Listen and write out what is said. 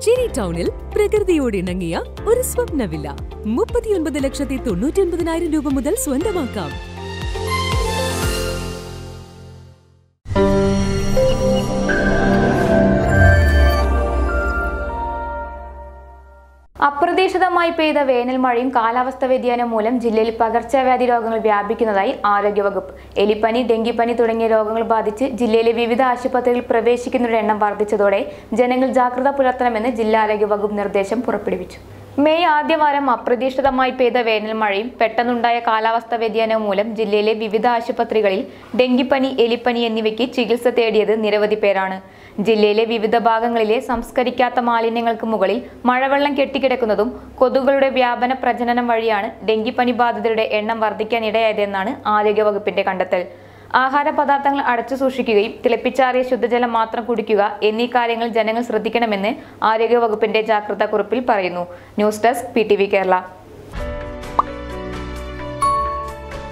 Mancheri Townil, Prakrithiyode inangiya, oru swapna villa, 39,99,000 രൂപ മുതൽ സ്വന്തമാക്കാം. അപ്രതീക്ഷിതമായി പെയ്ത വേനൽ മഴയും കാലാവസ്ഥ വ്യതിയാനം മൂലം ജില്ലയിൽ പകർച്ചവ്യാധി രോഗങ്ങൾ വ്യാപിക്കുന്നതായി ആരോഗ്യവകുപ്പ്. എലിപ്പനി, ഡെങ്കിപ്പനി തുടങ്ങിയ രോഗങ്ങൾ ബാധിച്ച് ജില്ലയിലെ വിവിധ ആശുപത്രികളിൽ പ്രവേശിക്കുന്നവരുടെ എണ്ണം വർദ്ധിച്ചതോടെ ജനങ്ങൾ ജാഗ്രത പുലർത്തണമെന്ന് ജില്ലാ ആരോഗ്യവകുപ്പ് നിർദ്ദേശം പുറപ്പെടുവിച്ചു. മെയ് ആദ്യവാരം അപ്രതീക്ഷിതമായി പെയ്ത വേനൽ മഴയും പെട്ടെന്നുണ്ടായ കാലാവസ്ഥാ വ്യതിയാനവും മൂലം ജില്ലയിലെ വിവിധ ആശുപത്രികളിൽ ഡെങ്കിപ്പനി, എലിപ്പനി എന്നിവയ്ക്ക് ചികിത്സ തേടിയത് നിരവധി പേരാണ്. ജില്ലയിലെ വിവിധ ഭാഗങ്ങളിലെ സംസ്കരിക്കാത്ത മാലിന്യങ്ങൾക്ക് മുകളിൽ മഴവെള്ളം കെട്ടിക്കിടക്കുന്നതും കൊതുകുകളുടെ വ്യാപന പ്രജനനം വഴിയാണ് ഡെങ്കിപ്പനി ബാധിതരുടെ എണ്ണം വർദ്ധിക്കാനിടയായതെന്നാണ് ആരോഗ്യവകുപ്പിന്റെ കണ്ടെത്തൽ. ആഹാര പദാർത്ഥങ്ങൾ അടച്ചു സൂക്ഷിക്കുകയും തിളപ്പിച്ചാറിയ ശുദ്ധജലം മാത്രം കുടിക്കുക എന്നീ കാര്യങ്ങൾ ജനങ്ങൾ ശ്രദ്ധിക്കണമെന്ന് ആരോഗ്യവകുപ്പിന്റെ ജാഗ്രതാ കുറിപ്പിൽ പറയുന്നു. News desk PTV Kerala.